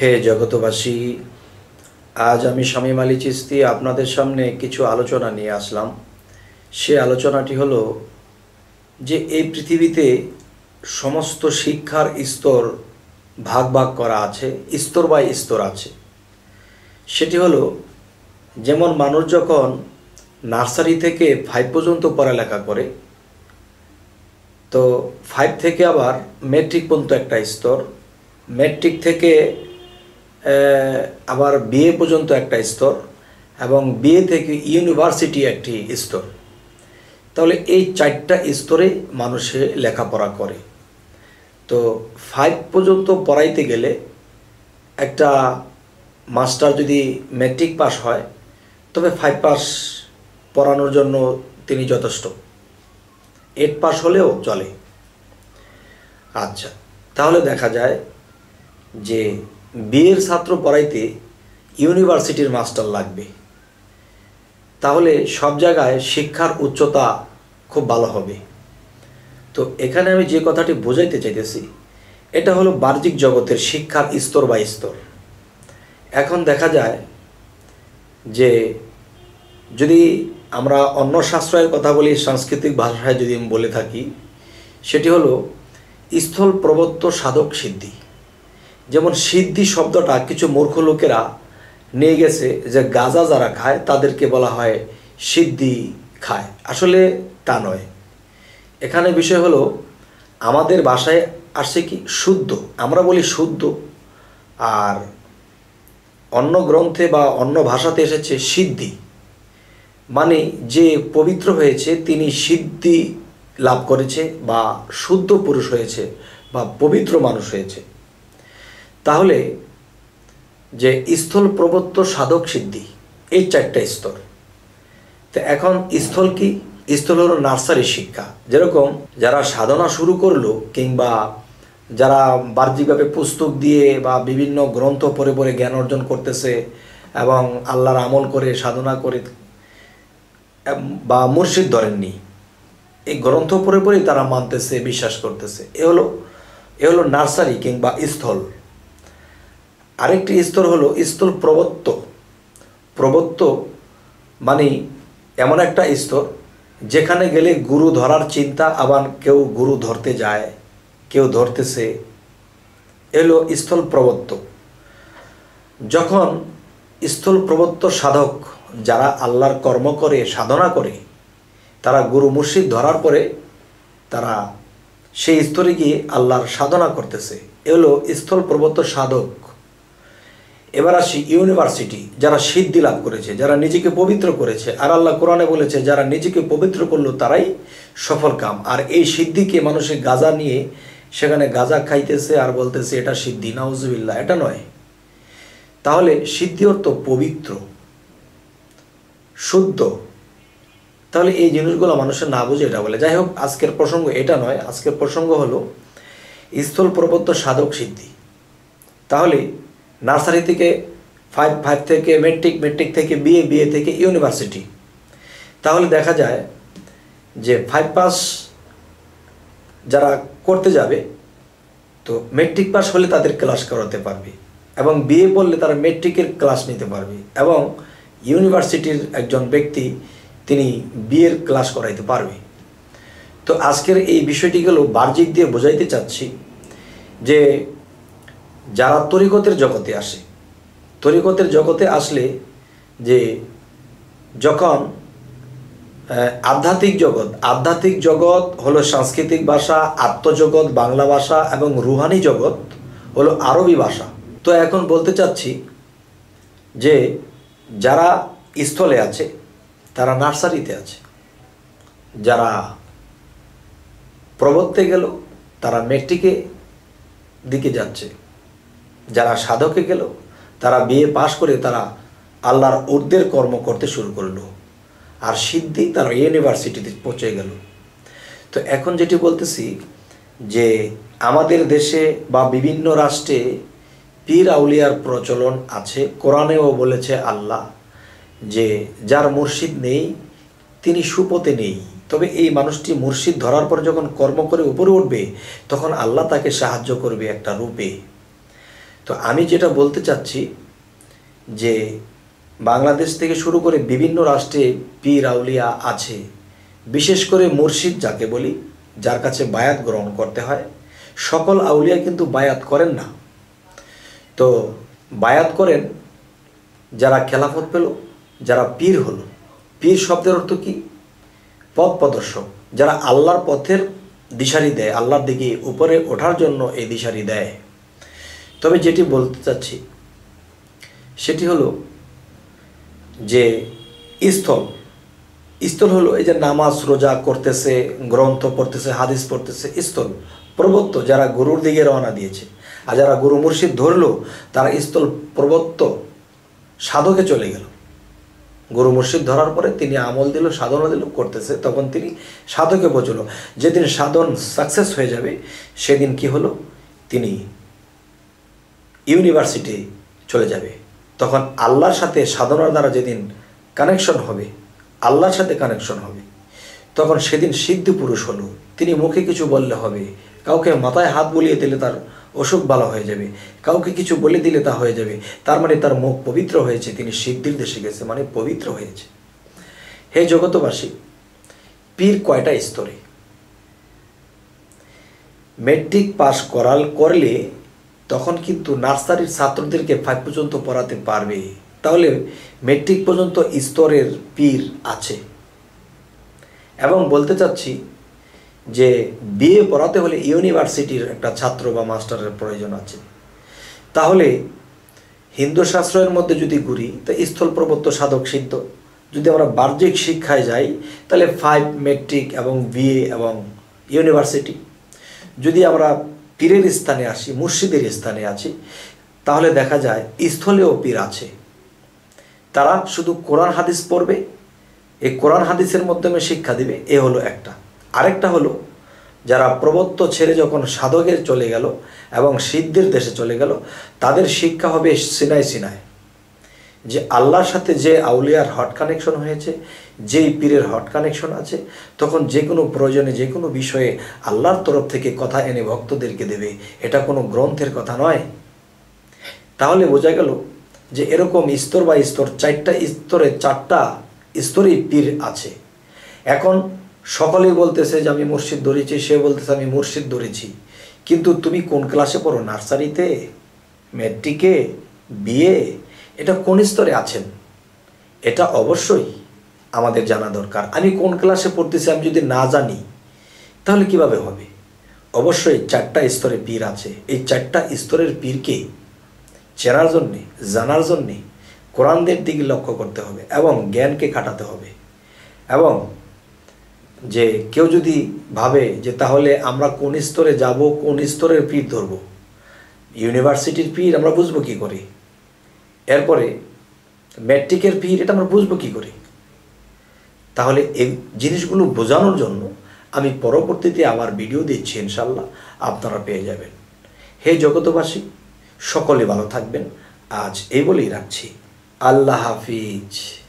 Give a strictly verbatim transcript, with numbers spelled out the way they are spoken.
हे जगतवासी, आज आमी शामीम आली चिश्ती आपनादेर सामने किछु आलोचना निये आसलाम। से आलोचनाटी हलो जे ए पृथिवीते समस्त शिक्षार स्तर भाग भाग करा आछे, स्तर बाई स्तर आछे। सेटी हलो जेमन मानुष जखन नार्सारि थेके फाइव पर्यन्त पढ़ालेखा करे तो फाइव थेके आबार मेट्रिक पर्यन्त एकटा स्तर, मेट्रिक थेके आबार बीए पर्यन्त एकटा स्तर एबं बीए थेके यूनिभार्सिटी एकटी स्तर। ताहले एई चारटा स्तरे मानुषे लेखापड़ा करे। तो फाइव पर्यन्त पढ़ाइते गेले एकटा मास्टार जदि मेट्रिक पास हय तबे फाइव पास पढ़ानोर जन्य तिनि यथेष्ट, एट पास हलेओ चले। आच्छा, ताहले देखा जाय जे बीएर छात्र पढ़ाइते यूनिभार्सिटीर मास्टर लागबे, ताहले सब जगह शिक्षार उच्चता खूब भालो होबे। तो एखाने आमि जे कथाटी बोझाइते चाइतेछि एटा हलो बाह्यिक जगतेर शिक्षार स्तर बाई स्तर। एखन देखा जाय जे यदि आमरा अन्य शास्त्रेर कथा बोली, सांस्कृतिक भाषाय यदि आमि बोले थाकि सेटी हलो स्थल प्रवृत्त साधक सिद्धि। जेमन सिद्धि शब्दटा किछु मूर्ख लोकेरा निये गेछे जे गाजा जारा खाय तादेरके बला हय सिद्धि खाय, आसले ता नय। एखाने विषय हलो आमादेर भाषाय आसे कि शुद्ध, आमरा बोली शुद्ध, आर अन्य ग्रंथे बा अन्य भाषाते एसेछे सिद्धि, माने जे पवित्र हयेछे तिनि सिद्धि लाभ करेछे बा शुद्ध पुरुष हयेछे बा पवित्र मानुष हयेछे। ताहले जे स्थल प्रवृत्त साधक सिद्धि ए चारटा स्तर। तो एखन स्थल कि? स्थल हलो नार्सारि शिक्षा। जेरकम जारा साधना शुरू करलो किंबा जारा बाह्यिकभावे पुस्तक दिए बा विभिन्न ग्रंथ पढ़े पढ़े ज्ञान अर्जन करतेछे एबं आल्लाहर आमल करे साधना करे बा मुर्शिद धरेननि, ए ग्रंथ पढ़े पढ़े तारा मानतेछे विश्वास करतेछे, ए हलो ए हलो नार्सारि किंबा स्थल। आरेकटी स्तर हलो स्थल प्रवृत्त। प्रवृत्त मानी एमन एक स्तर जेखाने गेले गुरु धरार चिंता, आबार केउ गुरु धरते जाए केउ धरतेछे, एलो स्थल प्रवृत्त। जखन स्थल प्रवृत्त साधक जारा आल्लाहर कर्म करे साधना करे तारा गुरु मुर्शिद धरार परे तारा सेई स्तरे गिये आल्लाहर साधना करतेछे, एलो स्थल प्रवृत्त साधक। এবার আসি ইউনিভার্সিটি, যারা সিদ্ধি লাভ করেছে, যারা নিজেকে পবিত্র করেছে। আর আল্লাহ কোরআনে বলেছে যারা নিজেকে পবিত্র করলো তারাই সফল কাম। আর এই সিদ্ধিকে মানুষে গাঁজা নিয়ে সেখানে গাঁজা খাইতেছে আর বলতেছে এটা সিদ্ধি, নাউজুবিল্লাহ, এটা নয়। তাহলে সিদ্ধি অর্থ পবিত্র, শুদ্ধ। তাহলে এই জিনিসগুলো মানুষের না বুঝে এটা বলে। যাই হোক, আজকের প্রসঙ্গ এটা নয়। আজকের প্রসঙ্গ হলো স্থল প্রবৃত্ত সাধক সিদ্ধি। তাহলে नार्सारि थेके फाइव फाइव थेके मेट्रिक, मेट्रिक थेके बीए, बीए थेके यूनिभार्सिटी। ताहले देखा जाए जे फाइव पास जारा करते जाबे तो मेट्रिक पास होले तादेर क्लास कराते पारबे एबं बीए पढ़ले तारा मेट्रिकेर क्लास निते पारबे एबं यूनिभार्सिटीर एकजन व्यक्ति तिनि बीएर क्लास कराइते पारबे। तो आजकेर एई विषयटी गेलो बाह्यिक दिये बोझाइते चाচ্ছি जे যারা তরিকতের জগতে আসে, তরিকতের জগতে আসলে যে যখন আধ্যাত্মিক জগৎ, আধ্যাত্মিক জগৎ হলো সাংস্কৃতিক ভাষা, আত্মজগৎ বাংলা ভাষা এবং রুহানি জগৎ হলো আরবি ভাষা। তো এখন বলতে চাচ্ছি যে যারা স্থলে আছে তারা নার্সারিতে আছে, যারা প্রবর্তে গেল তারা মেট্রিকে দিকে যাচ্ছে, যারা সাধকে গেল তারা বিয়ে পাস করে তারা আল্লাহর উর্দের কর্ম করতে শুরু করলো, আর সিদ্ধি তারা ইউনিভার্সিটিতে পৌঁছে গেল। তো এখন যেটি বলতেছি যে আমাদের দেশে বা বিভিন্ন রাষ্ট্রে পীর আউলিয়ার প্রচলন আছে। কোরআনেও বলেছে আল্লাহ যে যার মুর্শিদ নেই তিনি সুপথে নেই। তবে এই মানুষটি মুর্শিদ ধরার পর যখন কর্ম করে উপরে উঠবে তখন আল্লাহ তাকে সাহায্য করবে একটা রূপে। तो आमी जेटा बोलते चाচ্ছি जे बांग्लादेश थेके शुरू करे विभिन्न राष्ट्रे पीर आउलिया आछे विशेष करे मुर्शिद जाके बोली जार काछे बायात ग्रहण करते हय सकल आउलिया किन्तु बायात करें ना। तो बायात करें जारा खेलाफत पेल जारा पीर हल। पीर शब्देर अर्थ कि पथ प्रदर्शक, जारा आल्लार पथेर दिशारी दे, आल्लार दिके उपरे ओठार जन्य ए दिशारी दे। तबे जेटी बोलते चाচ্ছি सेटी हलो जे स्थल स्थल हलो ए नामाज रोजा करतेছে ग्रंथ पढ़तेছে हादिस पढ़तेছে स्थल प्रवत्त जारा गुरुर दिके रवाना दिएছে আর যারা গুরু মুর্শিদ ধরলো তারা স্থল প্রবত্ত সাধকে চলে গেল। গুরু মুর্শিদ ধরার পরে তিনি আমল দিল সাধনা দিল করতেছে তখন তিনি সাধকে পৌঁছলো। যেদিন সাধন সাকসেস হয়ে যাবে সেদিন কি হলো তিনি ইউনিভার্সিটি চলে যাবে। তখন আল্লাহর সাথে সাধনার দ্বারা যেদিন কানেকশন হবে আল্লাহর সাথে কানেকশন হবে তখন সেদিন সিদ্ধ পুরুষ হলো। তিনি মুখে কিছু বললে হবে, কাউকে মাথায় হাত বুলিয়ে দিলে তার অসুখ ভালো হয়ে যাবে, কাউকে কিছু বলে দিলে তা হয়ে যাবে। তার মানে তার মুখ পবিত্র হয়েছে, তিনি সিদ্ধির দেশে গেছে মানে পবিত্র হয়েছে। হে জগতবাসী, পীর কয়টা স্তরে? মেট্রিক পাস করাল করলে তখন কিন্তু নার্সারির ছাত্রদেরকে পাঁচ পর্যন্ত পড়াতে পারবে। তাহলে মেট্রিক পর্যন্ত স্তরের পীর আছে। এবং বলতে চাচ্ছি যে বিএ পড়াতে হলে ইউনিভার্সিটির একটা ছাত্র বা মাস্টারের প্রয়োজন আছে। তাহলে হিন্দু শাস্ত্রের মধ্যে যদি ঘুরি তো স্থল প্রবত্ত সাধক সিদ্ধ, যদি আমরা বাহ্যিক শিক্ষায় যাই তাহলে ফাইভ মেট্রিক এবং বিএ এবং ইউনিভার্সিটি। যদি আমরা পীরের স্থানে আসি মুর্শিদের স্থানে আছি তাহলে দেখা যায় স্থলেও পীর আছে। তারা শুধু কোরআন হাদিস পড়বে, এই কোরআন হাদিসের মাধ্যমে শিক্ষা দিবে, এ হলো একটা। আরেকটা হলো যারা প্রবত্ত ছেড়ে যখন সাধকের চলে গেল এবং সিদ্ধের দেশে চলে গেল তাদের শিক্ষা হবে সিনায় সিনায়, যে আল্লাহর সাথে যে আউলিয়ার হট কানেকশন হয়েছে যেই পীরের হট কানেকশন আছে তখন যে কোনো প্রয়োজনে যে কোনো বিষয়ে আল্লাহর তরফ থেকে কথা এনে ভক্তদেরকে দেবে। এটা কোনো গ্রন্থের কথা নয়। তাহলে বোঝা গেল যে এরকম স্তর বা স্তর চারটা স্তরে চারটা স্তরেই পীর আছে। এখন সকলেই বলতেছে যে আমি মুর্শিদ ধরেছি, সে বলতেছে আমি মুর্শিদ ধরেছি, কিন্তু তুমি কোন ক্লাসে পড়ো? নার্সারিতে, মেট্রিকে, বিএ, এটা কোন স্তরে আছেন এটা অবশ্যই আমাদের জানা দরকার। আমি কোন ক্লাসে পড়তেছি আমি যদি না জানি তাহলে কিভাবে হবে? অবশ্যই চারটা স্তরে পীর আছে। এই চারটা স্তরের পীরকে চেনার জন্যে জানার জন্যে কোরআনদের দিকে লক্ষ্য করতে হবে এবং জ্ঞানকে কাটাতে হবে। এবং যে কেউ যদি ভাবে যে তাহলে আমরা কোন স্তরে যাব কোন স্তরের পীর ধরব, ইউনিভার্সিটির পীর আমরা বুঝবো কী করে, এরপরে মেট্রিকের পীর এটা আমরা বুঝবো কী করে, তাহলে এই জিনিসগুলো বোঝানোর জন্য আমি পরবর্তীতে আমার ভিডিও দিচ্ছি ইনশাল্লাহ আপনারা পেয়ে যাবেন। হে জগতবাসী, সকলে ভালো থাকবেন, আজ এই বলেই রাখছি। আল্লাহ হাফিজ।